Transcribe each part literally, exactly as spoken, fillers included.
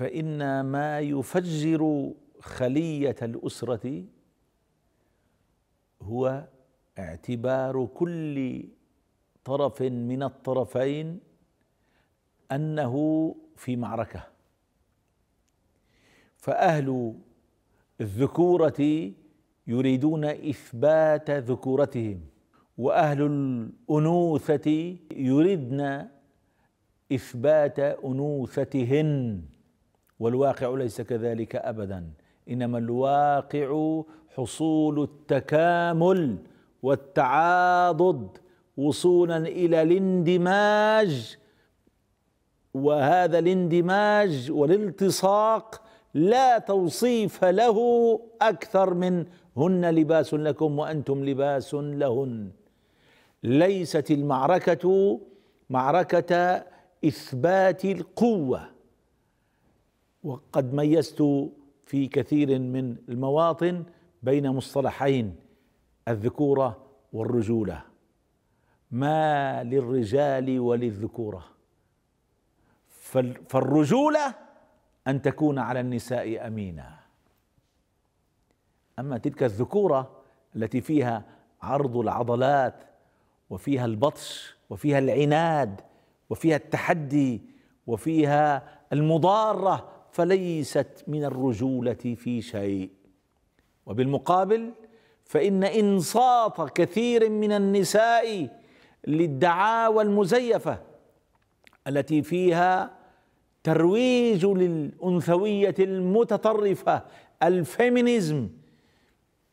فإن ما يفجر خلية الأسرة هو اعتبار كل طرف من الطرفين أنه في معركة، فأهل الذكورة يريدون إثبات ذكورتهم، وأهل الأنوثة يريدن إثبات أنوثتهن، والواقع ليس كذلك أبدا، إنما الواقع حصول التكامل والتعاضد وصولا إلى الاندماج، وهذا الاندماج والالتصاق لا توصيف له أكثر من هن لباس لكم وأنتم لباس لهن. ليست المعركة معركة إثبات القوة، وقد ميزت في كثير من المواطن بين مصطلحين الذكورة والرجولة، ما للرجال وللذكورة، فالرجولة أن تكون على النساء أمينة، أما تلك الذكورة التي فيها عرض العضلات وفيها البطش وفيها العناد وفيها التحدي وفيها المضارة فليست من الرجولة في شيء. وبالمقابل فإن إنصات كثير من النساء للدعاوى المزيفة التي فيها ترويج للأنثوية المتطرفة، الفيمينيزم،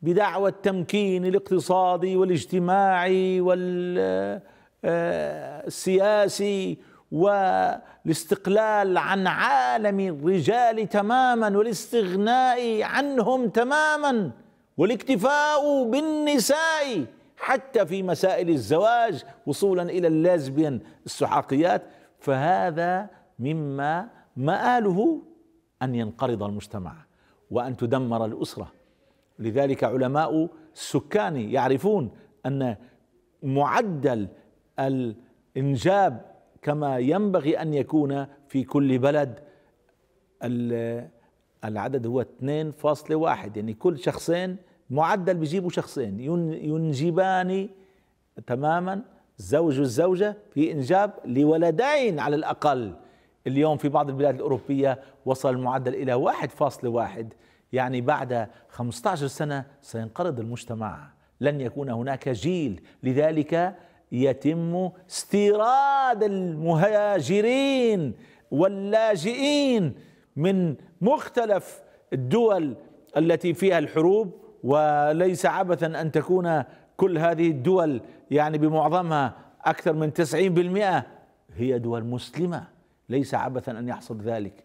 بدعوى التمكين الاقتصادي والاجتماعي والسياسي والاستقلال عن عالم الرجال تماما، والاستغناء عنهم تماما، والاكتفاء بالنساء حتى في مسائل الزواج وصولا إلى الليزبيان السحاقيات. فهذا مما مآله أن ينقرض المجتمع وأن تدمر الأسرة. لذلك علماء السكان يعرفون أن معدل الإنجاب كما ينبغي أن يكون في كل بلد العدد هو اثنين فاصلة واحد، يعني كل شخصين معدل بيجيبوا شخصين ينجبان تماما، زوج الزوجة في إنجاب لولدين على الأقل. اليوم في بعض البلاد الأوروبية وصل المعدل إلى واحد فاصلة واحد، يعني بعد خمسة عشر سنة سينقرض المجتمع، لن يكون هناك جيل. لذلك يتم استيراد المهاجرين واللاجئين من مختلف الدول التي فيها الحروب، وليس عبثا أن تكون كل هذه الدول يعني بمعظمها أكثر من تسعين بالمئة هي دول مسلمة، ليس عبثا أن يحصل ذلك.